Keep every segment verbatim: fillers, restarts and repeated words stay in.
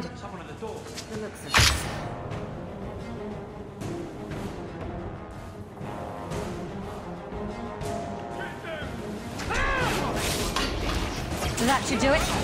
hiding. Someone at the door. The looks of this. So that should do it.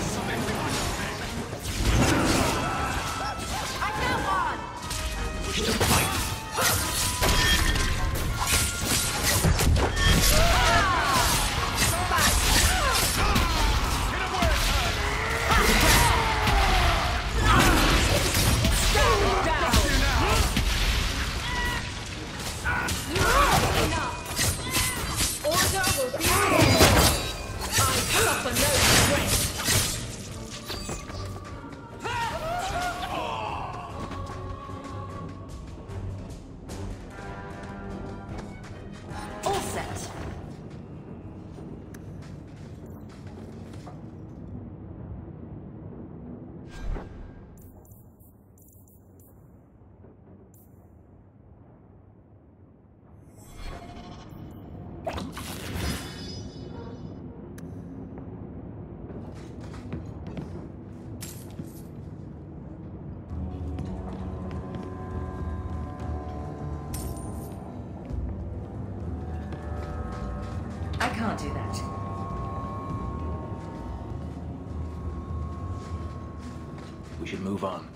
Move on.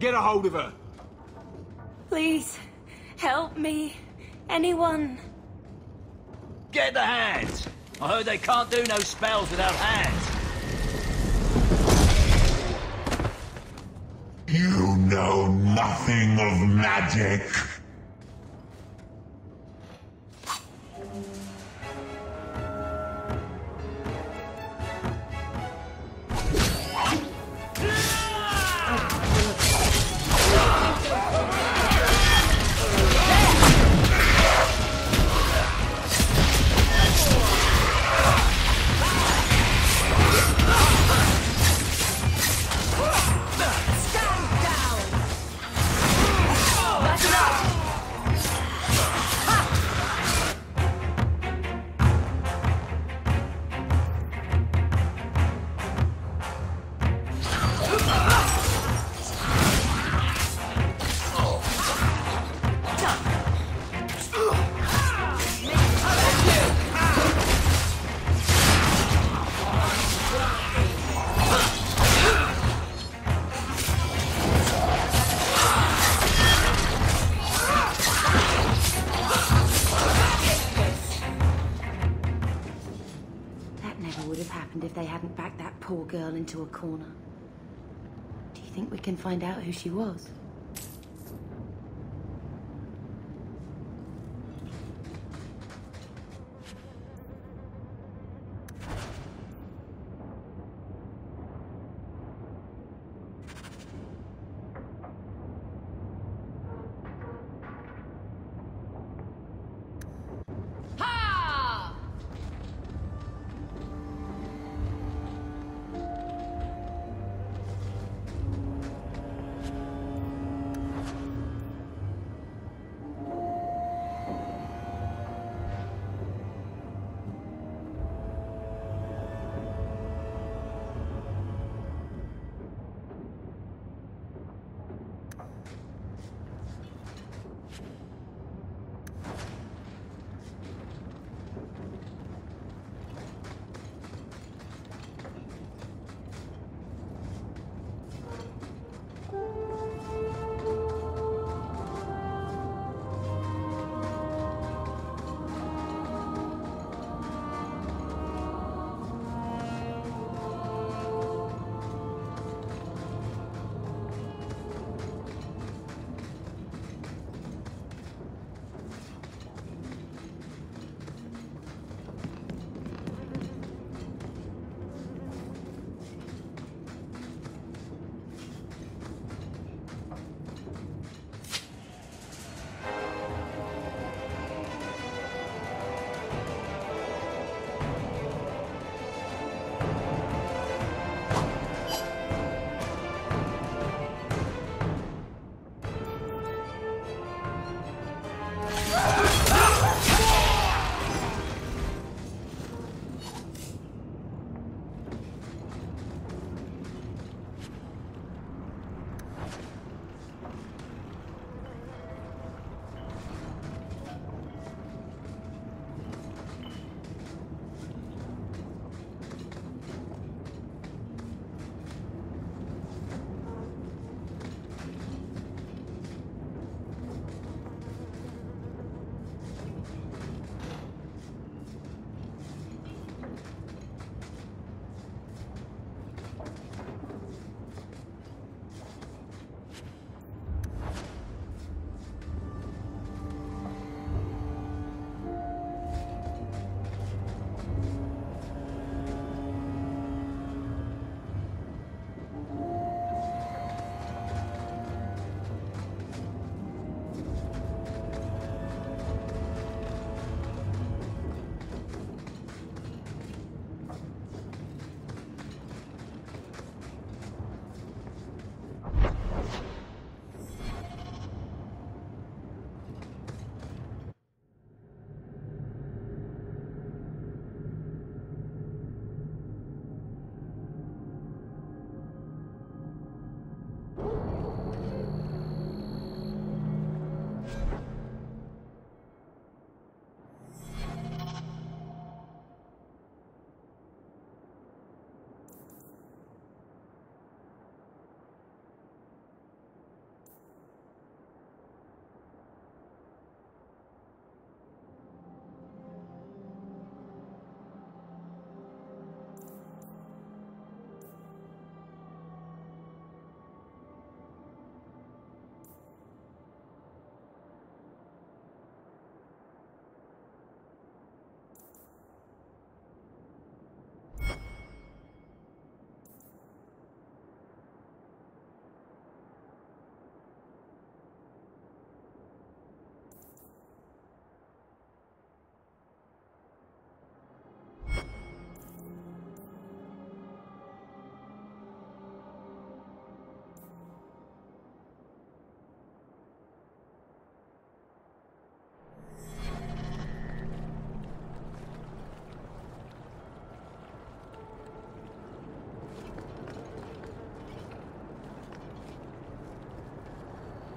Get a hold of her. Please, help me. Anyone. Get the hands. I heard they can't do no spells without hands. You know nothing of magic. Girl into a corner. Do you think we can find out who she was?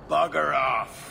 Bugger off.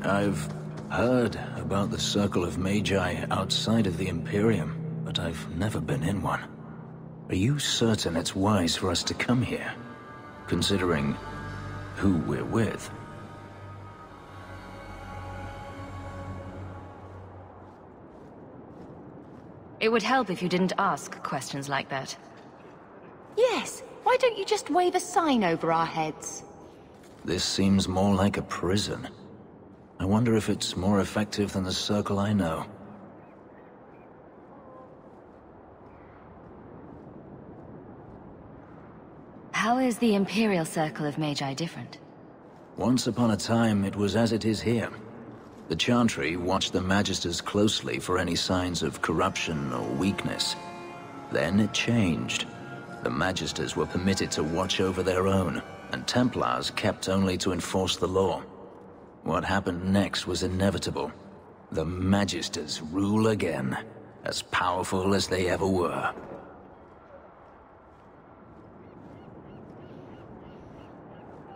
I've heard about the Circle of Magi outside of the Imperium, but I've never been in one. Are you certain it's wise for us to come here, considering who we're with? It would help if you didn't ask questions like that. Yes, why don't you just wave a sign over our heads? This seems more like a prison. I wonder if it's more effective than the circle I know. How is the Imperial Circle of Magi different? Once upon a time, it was as it is here. The Chantry watched the Magisters closely for any signs of corruption or weakness. Then it changed. The Magisters were permitted to watch over their own, and Templars kept only to enforce the law. What happened next was inevitable. The Magisters rule again, as powerful as they ever were.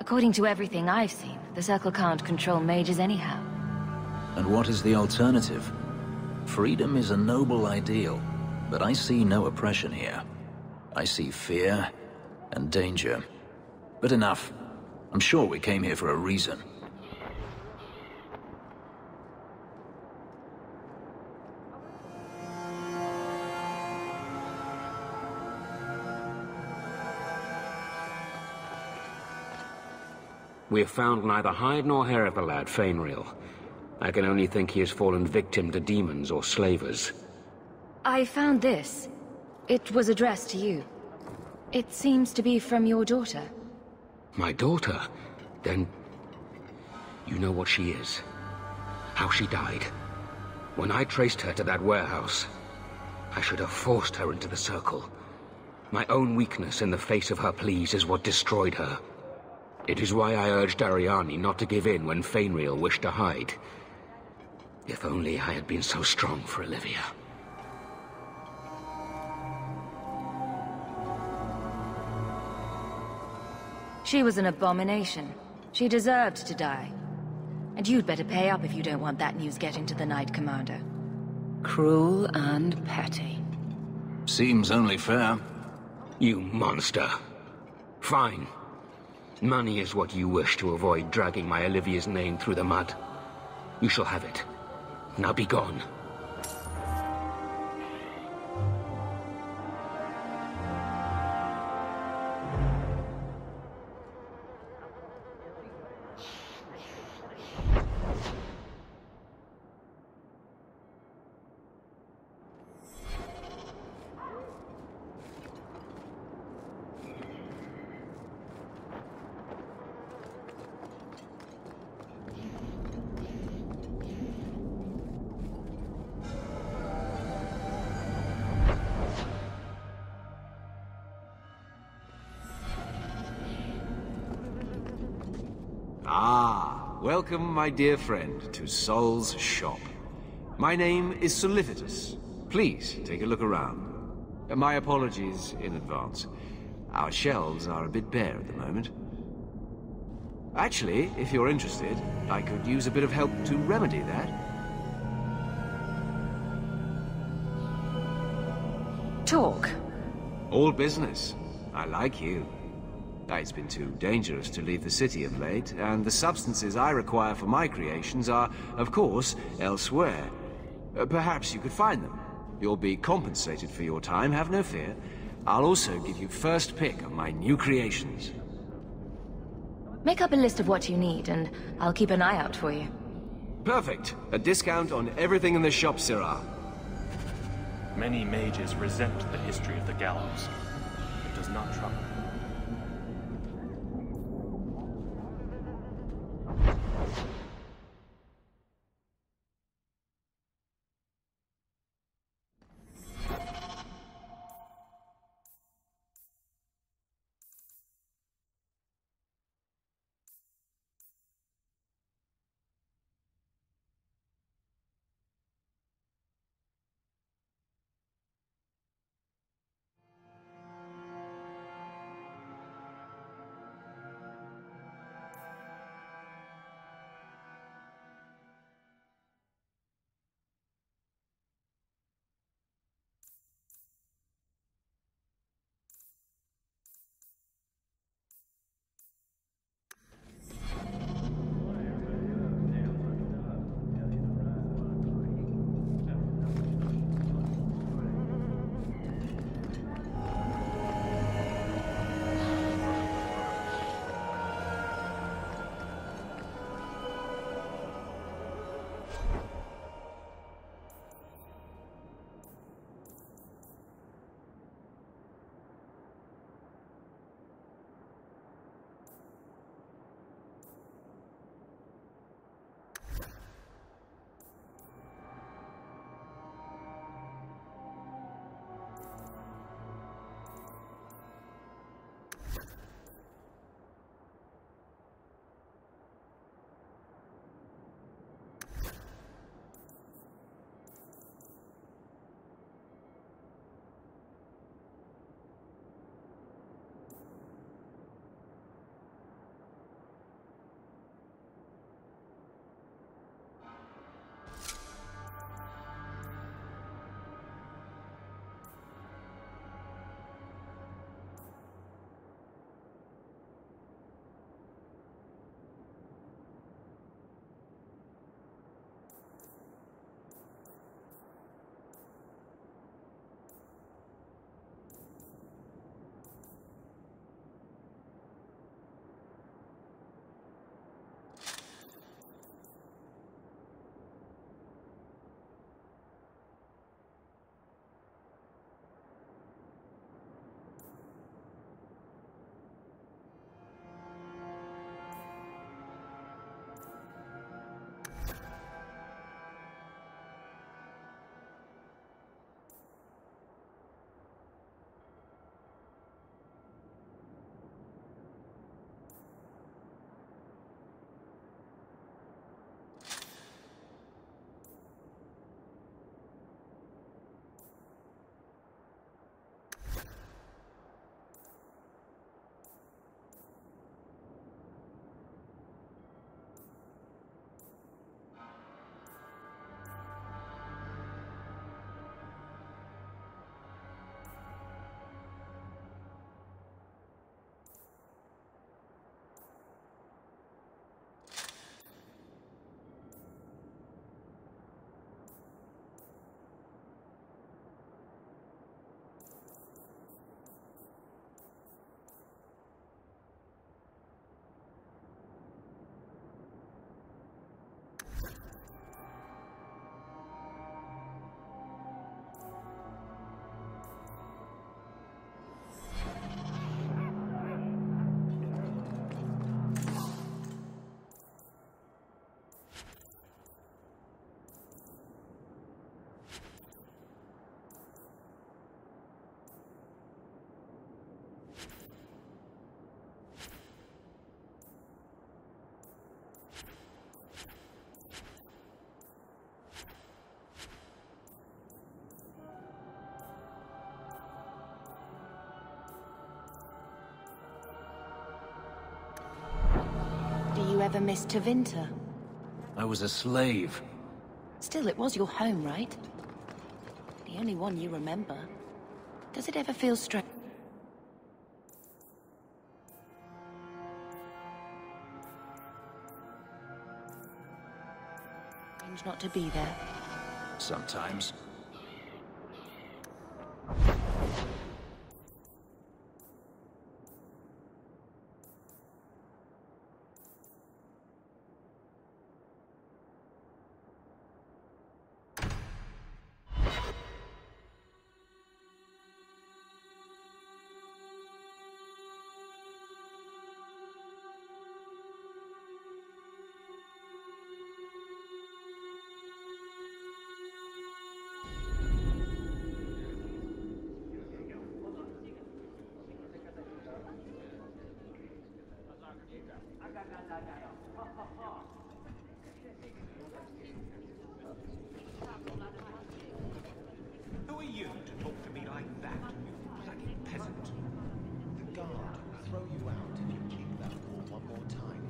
According to everything I've seen, the Circle can't control mages anyhow. And what is the alternative? Freedom is a noble ideal, but I see no oppression here. I see fear and danger. But enough. I'm sure we came here for a reason. We have found neither hide nor hair of the lad, Feynriel. I can only think he has fallen victim to demons or slavers. I found this. It was addressed to you. It seems to be from your daughter. My daughter? Then... you know what she is. How she died. When I traced her to that warehouse, I should have forced her into the circle. My own weakness in the face of her pleas is what destroyed her. It is why I urged Arianne not to give in when Feynriel wished to hide. If only I had been so strong for Olivia. She was an abomination. She deserved to die. And you'd better pay up if you don't want that news getting to the Knight Commander. Cruel and petty. Seems only fair. You monster. Fine. Money is what you wish to avoid dragging my Olivia's name through the mud. You shall have it. Now be gone. Welcome, my dear friend, to Sol's shop. My name is Solivitus. Please take a look around. My apologies in advance. Our shelves are a bit bare at the moment. Actually, if you're interested, I could use a bit of help to remedy that. Talk. All business. I like you. It's been too dangerous to leave the city of late, and the substances I require for my creations are, of course, elsewhere. Uh, perhaps you could find them. You'll be compensated for your time, have no fear. I'll also give you first pick of my new creations. Make up a list of what you need, and I'll keep an eye out for you. Perfect. A discount on everything in the shop, Sirrah. Many mages resent the history of the Gallows. It does not trouble. Ever miss Tevinter? I was a slave. Still, it was your home, right? The only one you remember. Does it ever feel strange? strange not to be there. Sometimes. Who are you to talk to me like that, you bloody peasant? The guard will throw you out if you kick that wall one more time.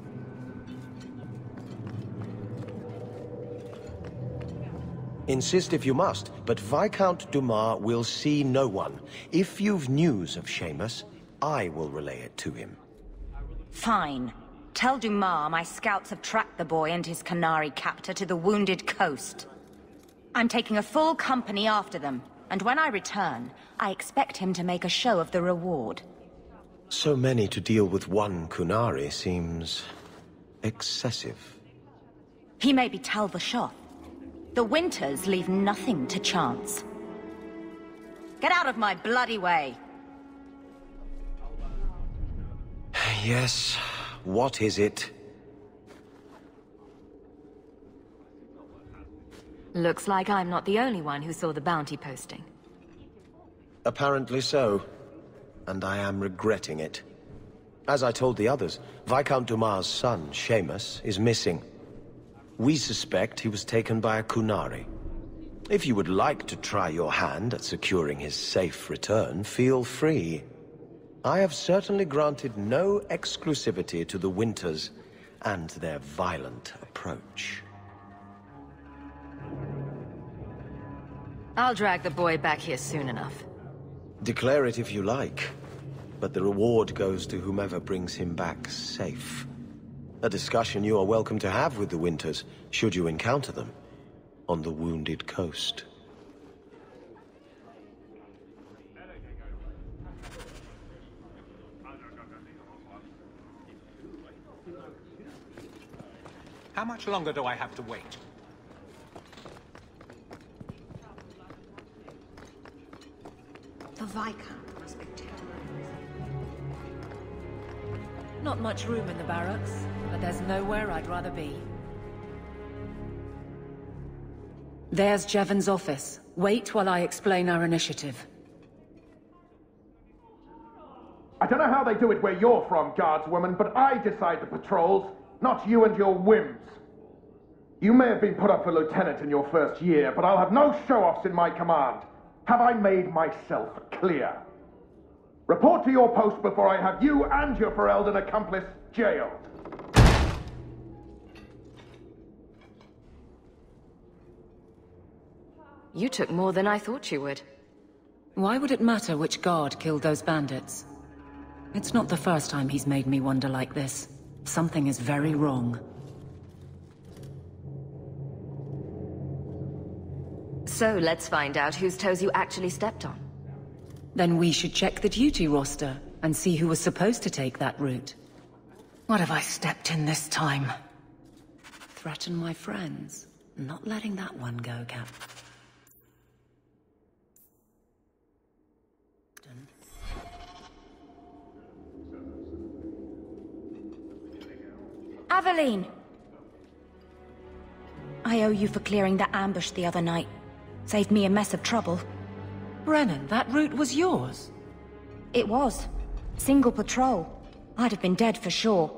Insist if you must, but Viscount Dumar will see no one. If you've news of Seamus, I will relay it to him. Fine. Tell Dumar my scouts have tracked the boy and his Qunari captor to the Wounded Coast. I'm taking a full company after them, and when I return, I expect him to make a show of the reward. So many to deal with one Qunari seems excessive. He may be Tal Vashoth. The Winters leave nothing to chance. Get out of my bloody way! Yes. What is it? Looks like I'm not the only one who saw the bounty posting. Apparently so. And I am regretting it. As I told the others, Viscount Dumar's son, Seamus, is missing. We suspect he was taken by a Qunari. If you would like to try your hand at securing his safe return, feel free. I have certainly granted no exclusivity to the Winters and their violent approach. I'll drag the boy back here soon enough. Declare it if you like, but the reward goes to whomever brings him back safe. A discussion you are welcome to have with the Winters, should you encounter them, on the Wounded Coast. How much longer do I have to wait? The Viscount must be terrible. Not much room in the barracks, but there's nowhere I'd rather be. There's Jevon's office. Wait while I explain our initiative. I don't know how they do it where you're from, guardswoman, but I decide the patrols. Not you and your whims. You may have been put up for lieutenant in your first year, but I'll have no show-offs in my command. Have I made myself clear? Report to your post before I have you and your Ferelden accomplice jailed. You took more than I thought you would. Why would it matter which guard killed those bandits? It's not the first time he's made me wonder like this. Something is very wrong. So let's find out whose toes you actually stepped on. Then we should check the duty roster and see who was supposed to take that route. What have I stepped in this time? Threaten my friends. Not letting that one go, Cap. Aveline! I owe you for clearing that ambush the other night. Saved me a mess of trouble. Brennan, that route was yours? It was. Single patrol. I'd have been dead for sure.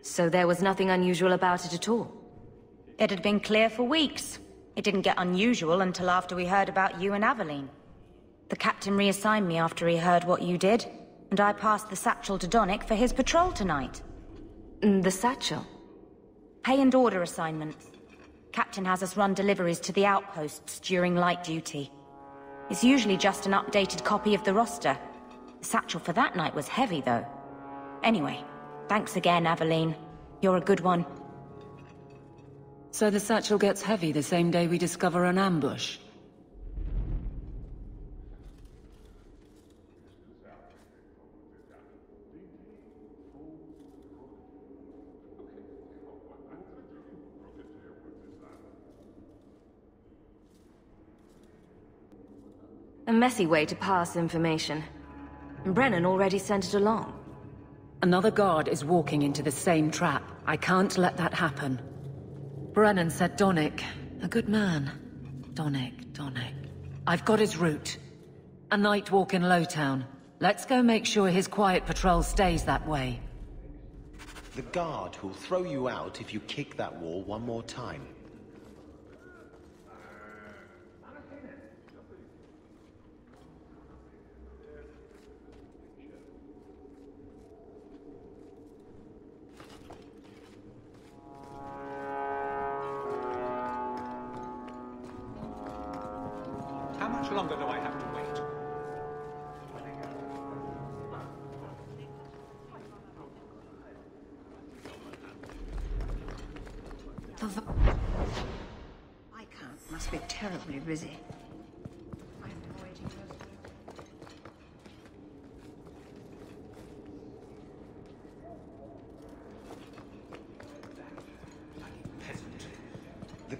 So there was nothing unusual about it at all? It had been clear for weeks. It didn't get unusual until after we heard about you and Aveline. The captain reassigned me after he heard what you did, and I passed the satchel to Donnic for his patrol tonight. The satchel? Pay and order assignments. Captain has us run deliveries to the outposts during light duty. It's usually just an updated copy of the roster. The satchel for that night was heavy, though. Anyway, Thanks again, Aveline. You're a good one. So the satchel gets heavy the same day we discover an ambush. A messy way to pass information. Brennan already sent it along. Another guard is walking into the same trap. I can't let that happen. Brennan said Donnic. A good man. Donnic, Donnic. I've got his route. A night walk in Lowtown. Let's go make sure his quiet patrol stays that way. The guard who'll throw you out if you kick that wall one more time.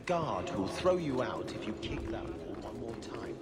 Guard who'll throw you out if you kick that wall one more time.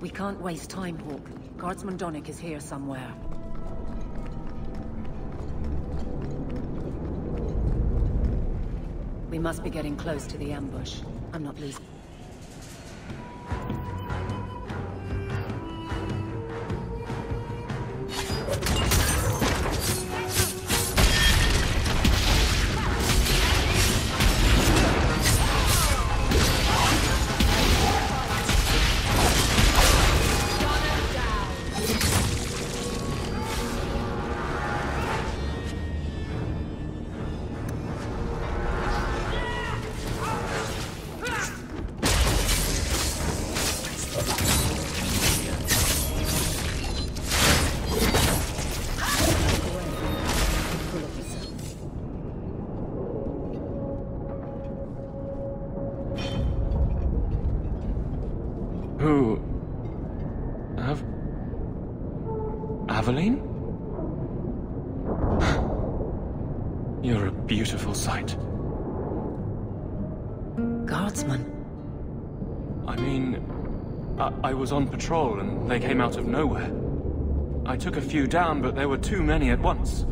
We can't waste time, Hawk. Guardsman Donnic is here somewhere. We must be getting close to the ambush. I'm not losing. I was on patrol and they came out of nowhere. I took a few down, but there were too many at once.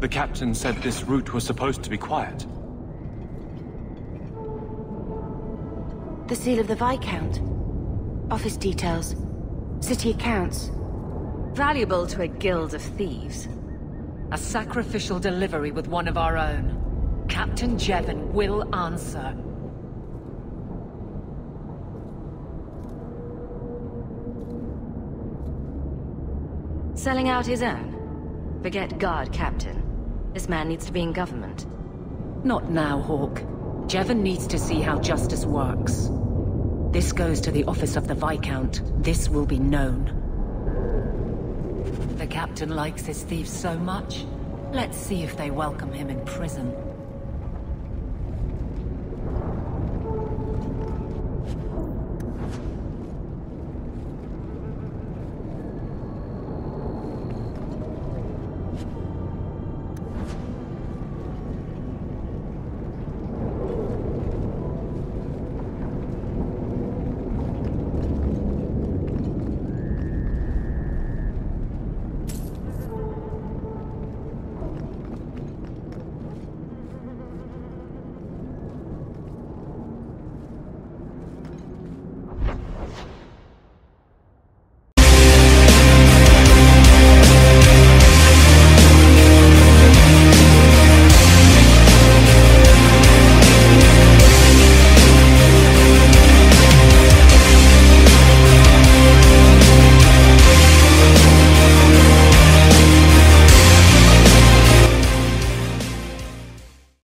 The captain said this route was supposed to be quiet. The seal of the Viscount. Office details. City accounts. Valuable to a guild of thieves. A sacrificial delivery with one of our own. Captain Jevon will answer. Selling out his own? Forget guard, Captain. This man needs to be in government. Not now, Hawk. Jevon needs to see how justice works. This goes to the office of the Viscount. This will be known. The Captain likes his thieves so much. Let's see if they welcome him in prison.